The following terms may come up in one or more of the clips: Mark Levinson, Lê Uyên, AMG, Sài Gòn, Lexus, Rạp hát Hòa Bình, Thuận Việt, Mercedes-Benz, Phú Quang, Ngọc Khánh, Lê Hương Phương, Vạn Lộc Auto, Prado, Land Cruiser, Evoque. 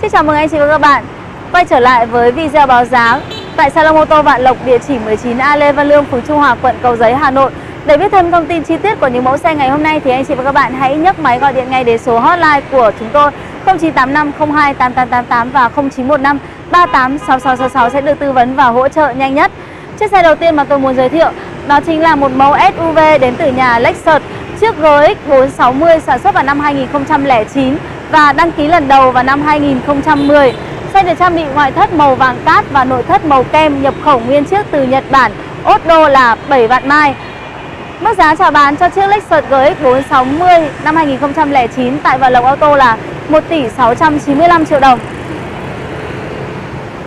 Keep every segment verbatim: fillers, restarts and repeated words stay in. Xin chào mừng anh chị và các bạn quay trở lại với video báo giá tại salon ô tô Vạn Lộc, địa chỉ mười chín A Lê Văn Lương, phường Trung Hòa, quận Cầu Giấy, Hà Nội. Để biết thêm thông tin chi tiết của những mẫu xe ngày hôm nay thì anh chị và các bạn hãy nhấc máy gọi điện ngay đến số hotline của chúng tôi không chín tám năm không hai tám tám tám tám và không chín một năm ba tám sáu sáu sáu sáu sẽ được tư vấn và hỗ trợ nhanh nhất. Chiếc xe đầu tiên mà tôi muốn giới thiệu đó chính là một mẫu ét u vê đến từ nhà Lexus, chiếc G X bốn sáu mươi sản xuất vào năm hai nghìn không trăm lẻ chín và đăng ký lần đầu vào năm hai nghìn không trăm mười. Xe được trang bị ngoại thất màu vàng cát và nội thất màu kem, nhập khẩu nguyên chiếc từ Nhật Bản, ốt đô là bảy vạn mai. Mức giá chào bán cho chiếc Lexus G X bốn sáu mươi năm hai nghìn không trăm lẻ chín tại Vạn Lộc Auto là một tỷ sáu trăm chín mươi lăm triệu đồng.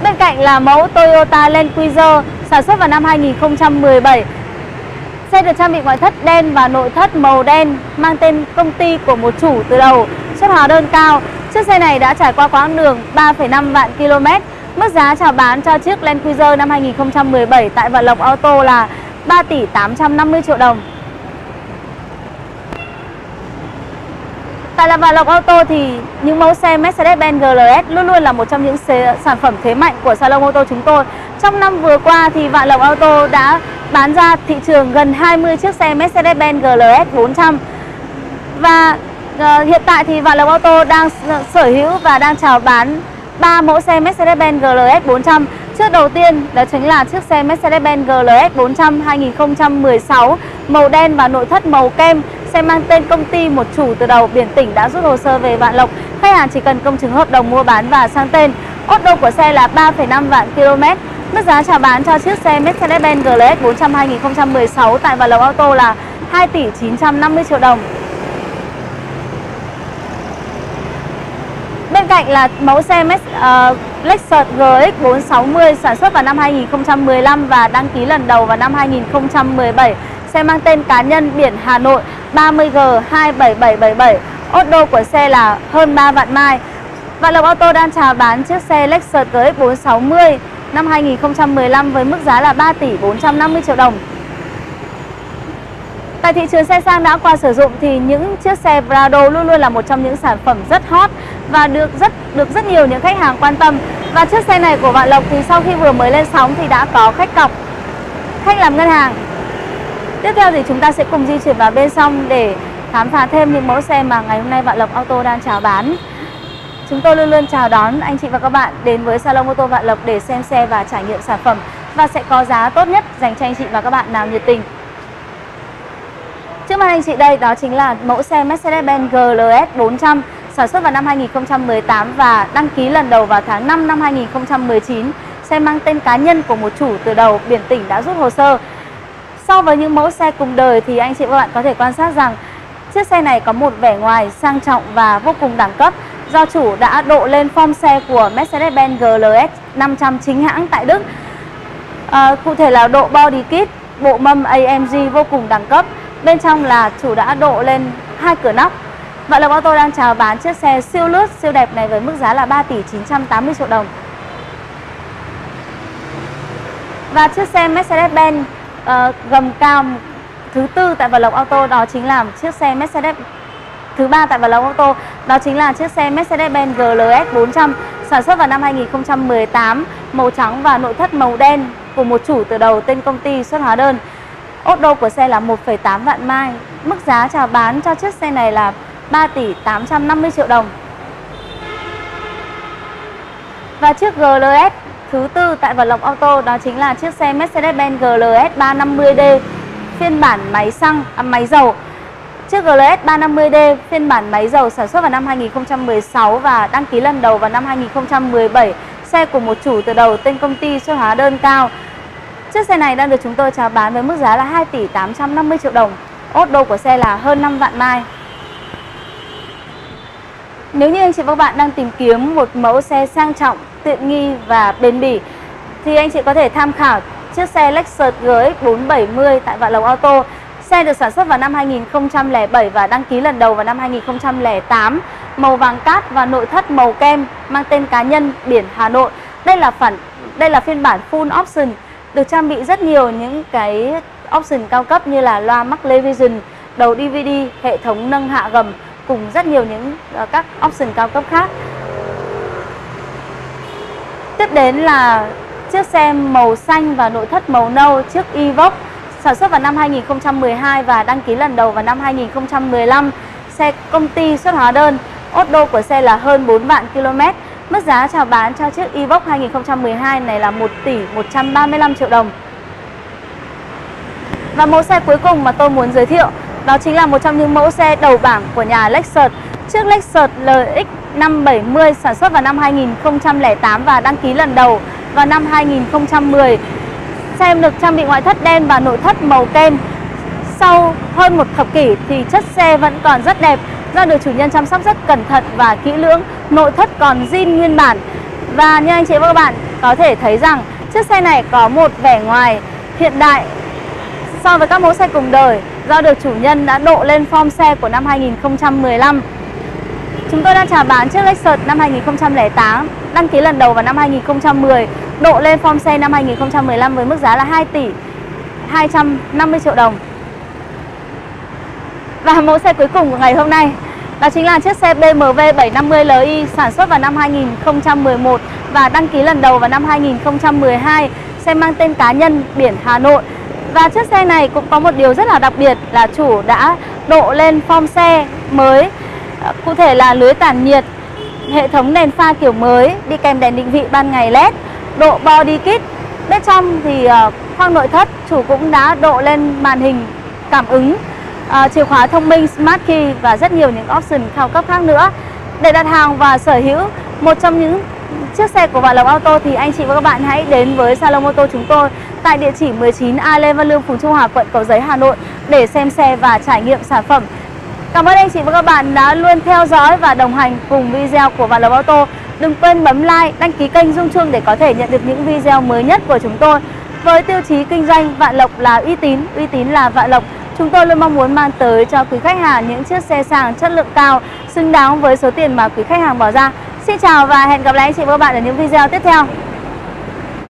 Bên cạnh là mẫu Toyota Land Cruiser sản xuất vào năm hai nghìn không trăm mười bảy. Xe được trang bị ngoại thất đen và nội thất màu đen, mang tên công ty của một chủ từ đầu, xuất hóa đơn cao. Chiếc xe này đã trải qua quãng đường ba phẩy năm vạn ki lô mét. Mức giá chào bán cho chiếc Land Cruiser năm hai nghìn không trăm mười bảy tại Vạn Lộc Auto là ba tỷ tám trăm năm mươi triệu đồng. Tại Vạn Lộc Auto thì những mẫu xe Mercedes-Benz G L S luôn luôn là một trong những sản phẩm thế mạnh của salon ô tô chúng tôi. Trong năm vừa qua thì Vạn Lộc Auto đã bán ra thị trường gần hai mươi chiếc xe Mercedes-Benz G L S bốn trăm. Và uh, hiện tại thì Vạn Lộc Auto đang sở hữu và đang chào bán ba mẫu xe Mercedes-Benz G L S bốn trăm. Chiếc đầu tiên đó chính là chiếc xe Mercedes-Benz G L S bốn trăm hai nghìn không trăm mười sáu, màu đen và nội thất màu kem. Xe mang tên công ty một chủ từ đầu, biển tỉnh, đã rút hồ sơ về Vạn Lộc. Khách hàng chỉ cần công chứng hợp đồng mua bán và sang tên. Ốt đô của xe là ba phẩy năm vạn ki lô mét. Mức giá chào bán cho chiếc xe Mercedes-Benz G L S bốn trăm hai nghìn không trăm mười sáu tại Vạn Lộc Auto là hai tỷ chín trăm năm mươi triệu đồng. Bên cạnh là mẫu xe uh, Lexus G X bốn sáu mươi sản xuất vào năm hai nghìn không trăm mười lăm và đăng ký lần đầu vào năm hai nghìn không trăm mười bảy. Xe mang tên cá nhân, biển Hà Nội, ba mươi G hai bảy bảy bảy bảy. Ốt đô của xe là hơn ba vạn mai. Vạn Lộc Auto đang chào bán chiếc xe Lexus G X bốn sáu mươi năm hai nghìn không trăm mười lăm với mức giá là ba tỷ bốn trăm năm mươi triệu đồng. Tại thị trường xe sang đã qua sử dụng thì những chiếc xe Prado luôn luôn là một trong những sản phẩm rất hot và được rất được rất nhiều những khách hàng quan tâm. Và chiếc xe này của Vạn Lộc thì sau khi vừa mới lên sóng thì đã có khách cọc, khách làm ngân hàng. Tiếp theo thì chúng ta sẽ cùng di chuyển vào bên trong để khám phá thêm những mẫu xe mà ngày hôm nay Vạn Lộc Auto đang chào bán. Chúng tôi luôn luôn chào đón anh chị và các bạn đến với salon ô tô Vạn Lộc để xem xe và trải nghiệm sản phẩm, và sẽ có giá tốt nhất dành cho anh chị và các bạn nào nhiệt tình. Trước mặt anh chị đây đó chính là mẫu xe Mercedes-Benz G L S bốn trăm sản xuất vào năm hai nghìn không trăm mười tám và đăng ký lần đầu vào tháng năm năm hai nghìn không trăm mười chín. Xe mang tên cá nhân của một chủ từ đầu, biển tỉnh, đã rút hồ sơ. So với những mẫu xe cùng đời thì anh chị và các bạn có thể quan sát rằng chiếc xe này có một vẻ ngoài sang trọng và vô cùng đẳng cấp. Do chủ đã độ lên form xe của Mercedes-Benz G L S năm trăm chính hãng tại Đức. À, cụ thể là độ body kit, bộ mâm A M G vô cùng đẳng cấp. Bên trong là chủ đã độ lên hai cửa nóc. Vạn Lộc Auto đang chào bán chiếc xe siêu lướt, siêu đẹp này với mức giá là ba tỷ chín trăm tám mươi triệu đồng. Và chiếc xe Mercedes-Benz Uh, gầm cao thứ tư tại Vạn Lộc Auto đó chính là chiếc xe Mercedes thứ ba tại Vạn Lộc Auto đó chính là chiếc xe Mercedes-Benz G L S bốn trăm sản xuất vào năm hai nghìn không trăm mười tám, màu trắng và nội thất màu đen, của một chủ từ đầu, tên công ty, xuất hóa đơn. Ốt đô của xe là một phẩy tám vạn mai. Mức giá chào bán cho chiếc xe này là ba tỷ tám trăm năm mươi triệu đồng. Và chiếc G L S thứ tư tại Vạn Lộc Auto đó chính là chiếc xe Mercedes-Benz G L S ba năm mươi D phiên bản máy xăng à, máy dầu. Chiếc G L S ba năm mươi D phiên bản máy dầu sản xuất vào năm hai nghìn không trăm mười sáu và đăng ký lần đầu vào năm hai nghìn không trăm mười bảy. Xe của một chủ từ đầu, tên công ty, số hóa đơn cao. Chiếc xe này đang được chúng tôi chào bán với mức giá là hai tỷ tám trăm năm mươi triệu đồng. Ốt đô của xe là hơn năm vạn mai. Nếu như anh chị và các bạn đang tìm kiếm một mẫu xe sang trọng, tiện nghi và bền bỉ thì anh chị có thể tham khảo chiếc xe Lexus G X bốn bảy mươi tại Vạn Lộc Auto. Xe được sản xuất vào năm hai nghìn không trăm lẻ bảy và đăng ký lần đầu vào năm hai nghìn không trăm lẻ tám, màu vàng cát và nội thất màu kem, mang tên cá nhân, biển Hà Nội. Đây là phản đây là phiên bản full option, được trang bị rất nhiều những cái option cao cấp như là loa Mark Levinson, đầu D V D, hệ thống nâng hạ gầm cùng rất nhiều những uh, các option cao cấp khác. Tiếp đến là chiếc xe màu xanh và nội thất màu nâu, chiếc Evoque, sản xuất vào năm hai nghìn không trăm mười hai và đăng ký lần đầu vào năm hai nghìn không trăm mười lăm. Xe công ty xuất hóa đơn, ốt đô của xe là hơn bốn vạn ki lô mét. Mức giá chào bán cho chiếc Evoque hai nghìn không trăm mười hai này là một tỷ một trăm ba mươi lăm triệu đồng. Và mẫu xe cuối cùng mà tôi muốn giới thiệu đó chính là một trong những mẫu xe đầu bảng của nhà Lexus, chiếc Lexus lờ ích năm bảy mươi sản xuất vào năm hai nghìn không trăm lẻ tám và đăng ký lần đầu vào năm hai nghìn không trăm mười. Xe được trang bị ngoại thất đen và nội thất màu kem. Sau hơn một thập kỷ thì chất xe vẫn còn rất đẹp, do được chủ nhân chăm sóc rất cẩn thận và kỹ lưỡng. Nội thất còn zin nguyên bản. Và như anh chị và các bạn có thể thấy rằng chiếc xe này có một vẻ ngoài hiện đại so với các mẫu xe cùng đời, do được chủ nhân đã độ lên form xe của năm hai nghìn không trăm mười lăm. Chúng tôi đang chào bán chiếc Lexus năm hai nghìn không trăm lẻ tám, đăng ký lần đầu vào năm hai nghìn không trăm mười, độ lên form xe năm hai nghìn không trăm mười lăm với mức giá là hai tỷ hai trăm năm mươi triệu đồng. Và mẫu xe cuối cùng của ngày hôm nay đó chính là chiếc xe bê em vê bảy trăm năm mươi Li sản xuất vào năm hai nghìn không trăm mười một và đăng ký lần đầu vào năm hai nghìn không trăm mười hai. Xe mang tên cá nhân, biển Hà Nội. Và chiếc xe này cũng có một điều rất là đặc biệt là chủ đã độ lên form xe mới. Cụ thể là lưới tản nhiệt, hệ thống đèn pha kiểu mới, đi kèm đèn định vị ban ngày led, độ body kit. Bên trong thì khoang nội thất chủ cũng đã độ lên màn hình cảm ứng, À, chìa khóa thông minh Smart Key và rất nhiều những option cao cấp khác nữa. Để đặt hàng và sở hữu một trong những chiếc xe của Vạn Lộc Auto thì anh chị và các bạn hãy đến với salon ô tô chúng tôi tại địa chỉ mười chín A Lê Văn Lương, phường Trung Hòa, quận Cầu Giấy, Hà Nội để xem xe và trải nghiệm sản phẩm. Cảm ơn anh chị và các bạn đã luôn theo dõi và đồng hành cùng video của Vạn Lộc Auto. Đừng quên bấm like, đăng ký kênh, rung chuông để có thể nhận được những video mới nhất của chúng tôi. Với tiêu chí kinh doanh Vạn Lộc là uy tín, uy tín là Vạn Lộc, chúng tôi luôn mong muốn mang tới cho quý khách hàng những chiếc xe sang chất lượng cao, xứng đáng với số tiền mà quý khách hàng bỏ ra. Xin chào và hẹn gặp lại anh chị và các bạn ở những video tiếp theo.